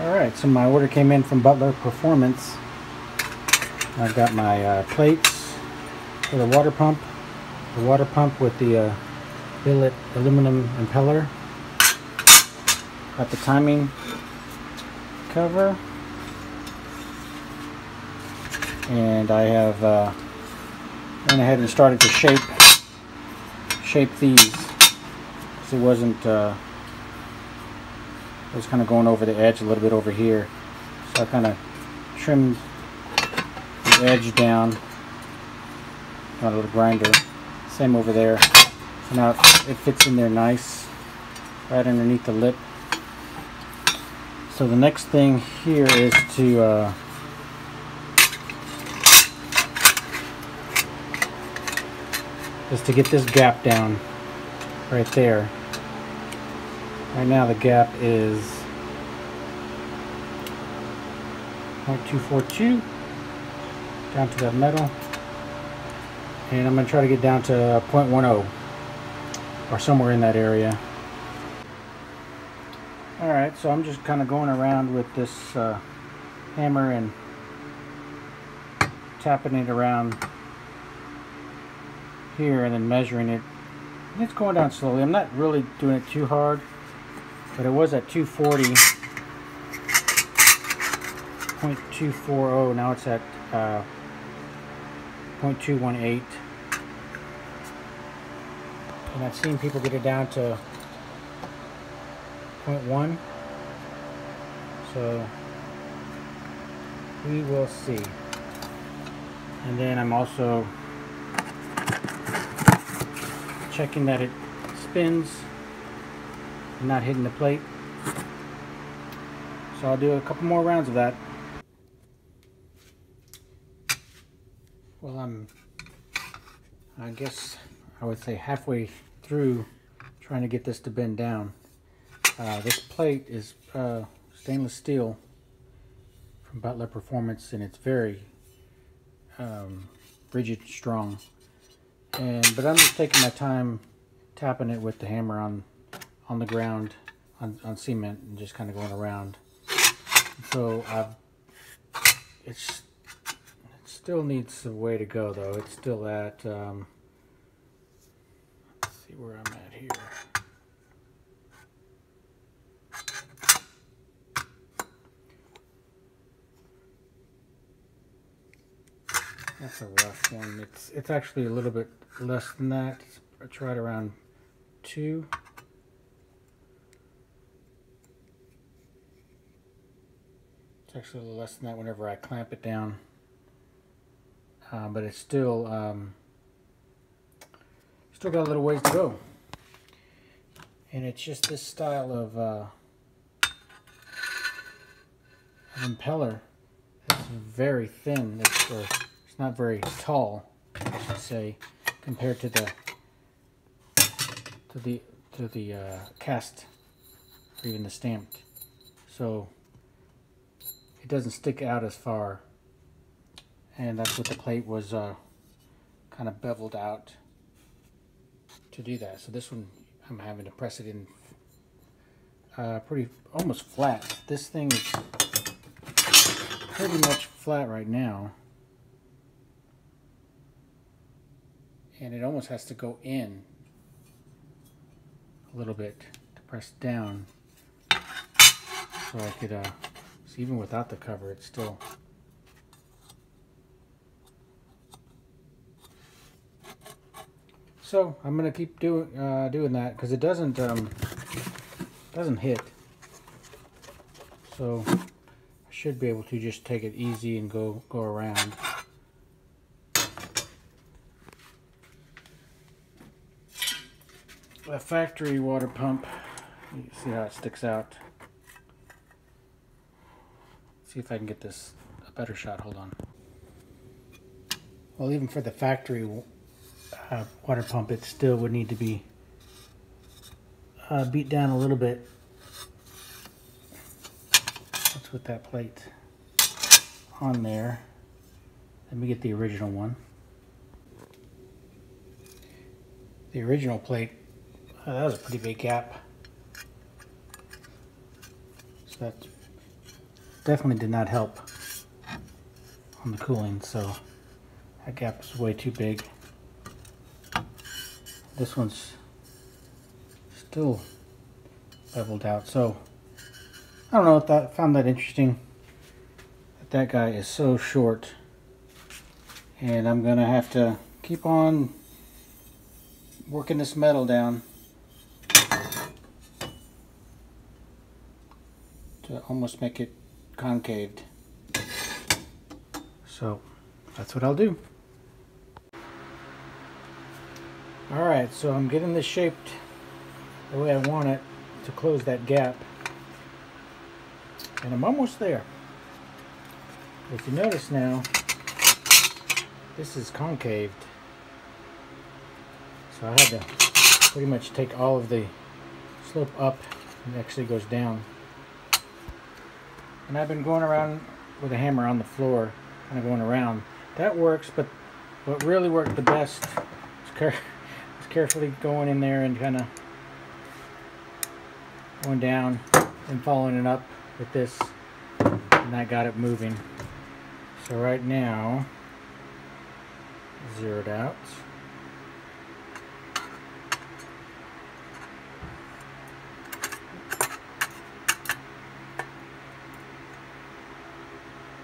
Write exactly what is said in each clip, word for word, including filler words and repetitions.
Alright, so my order came in from Butler Performance. I've got my uh, plates for the water pump, the water pump with the uh, billet aluminum impeller. Got the timing cover, and I have uh, went ahead and started to shape shape these because it wasn't. Uh, I was kind of going over the edge a little bit over here, so I kind of trimmed the edge down. Got a little grinder, same over there. So now it fits in there nice, right underneath the lip. So the next thing here is to uh, is to get this gap down right there. Right now the gap is point two four two down to that metal, and I'm going to try to get down to point one oh or somewhere in that area. Alright, so I'm just kind of going around with this uh, hammer and tapping it around here and then measuring it. And it's going down slowly. I'm not really doing it too hard. But it was at two forty, point two four oh, now it's at uh, point two one eight. And I've seen people get it down to point one, so we will see. And then I'm also checking that it spins, not hitting the plate. So I'll do a couple more rounds of that. Well, I'm, I guess I would say halfway through trying to get this to bend down. Uh, this plate is uh, stainless steel from Butler Performance, and it's very um, rigid, strong. And but I'm just taking my time tapping it with the hammer on on the ground on, on cement and just kind of going around. So I've, it's, it still needs a way to go though. It's still at, um, let's see where I'm at here. That's a rough one. It's, it's actually a little bit less than that. I tried around two. It's actually a little less than that whenever I clamp it down, uh, but it's still um, still got a little ways to go. And it's just this style of, uh, of impeller that's very thin. It's, or it's not very tall, I should say, compared to the to the to the uh, cast or even the stamped. So it doesn't stick out as far, and that's what the plate was uh, kind of beveled out to do that. So this one I'm having to press it in uh, pretty almost flat. This thing is pretty much flat right now, and it almost has to go in a little bit to press down so I could uh, so even without the cover, it's still so I'm gonna keep doing uh, doing that because it doesn't um, doesn't hit. So I should be able to just take it easy and go go around. A factory water pump. You can see how it sticks out. See if I can get this a better shot. Hold on. Well, even for the factory uh, water pump, it still would need to be uh, beat down a little bit. That's with that plate on there. Let me get the original one. The original plate, oh, that was a pretty big gap. So that's definitely did not help on the cooling, so that gap is way too big. This one's still beveled out, so I don't know if that, found that interesting. That that guy is so short, and I'm gonna have to keep on working this metal down to almost make it concaved. So that's what I'll do. Alright, so I'm getting this shaped the way I want it to close that gap, and I'm almost there. If you notice now, this is concaved, so I had to pretty much take all of the slope up, and it actually goes down. And I've been going around with a hammer on the floor, kind of going around. That works, but what really worked the best was, care was carefully going in there and kind of going down and following it up with this, and I got it moving. So right now, zeroed out.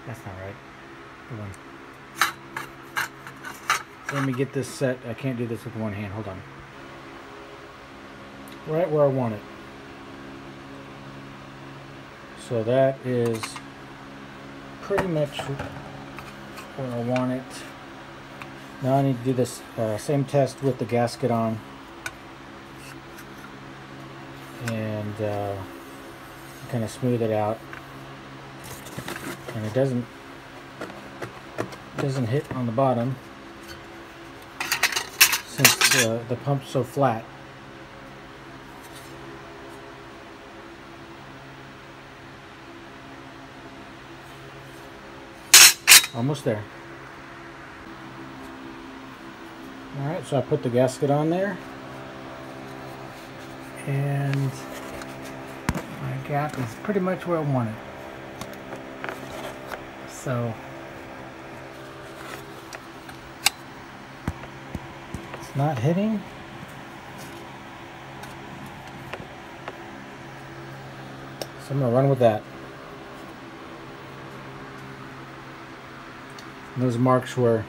That's not right. Hold on. Let me get this set. I can't do this with one hand. Hold on. Right where I want it. So that is pretty much where I want it. Now I need to do this uh, same test with the gasket on. And uh, kind of smooth it out. And it doesn't doesn't hit on the bottom since the, the pump's so flat. Almost there. Alright, so I put the gasket on there, and my gap is pretty much where I want it. So it's not hitting. So I'm gonna run with that. And those marks were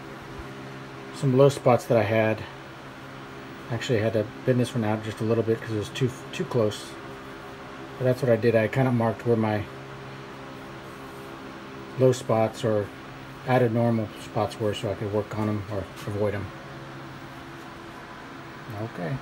some low spots that I had. Actually, I had to bend this one out just a little bit because it was too too close. But that's what I did. I kind of marked where my low spots or added normal spots were so I could work on them or avoid them. Okay.